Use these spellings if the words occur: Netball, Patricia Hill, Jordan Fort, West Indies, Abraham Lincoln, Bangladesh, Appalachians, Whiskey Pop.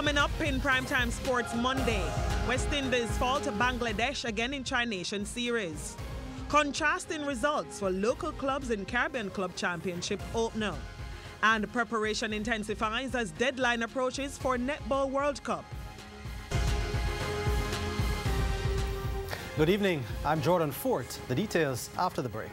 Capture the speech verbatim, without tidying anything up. Coming up in Primetime Sports Monday, West Indies fall to Bangladesh again in Tri-Nation Series. Contrasting results for local clubs in Caribbean Club Championship opener. And preparation intensifies as deadline approaches for Netball World Cup. Good evening, I'm Jordan Fort. The details after the break.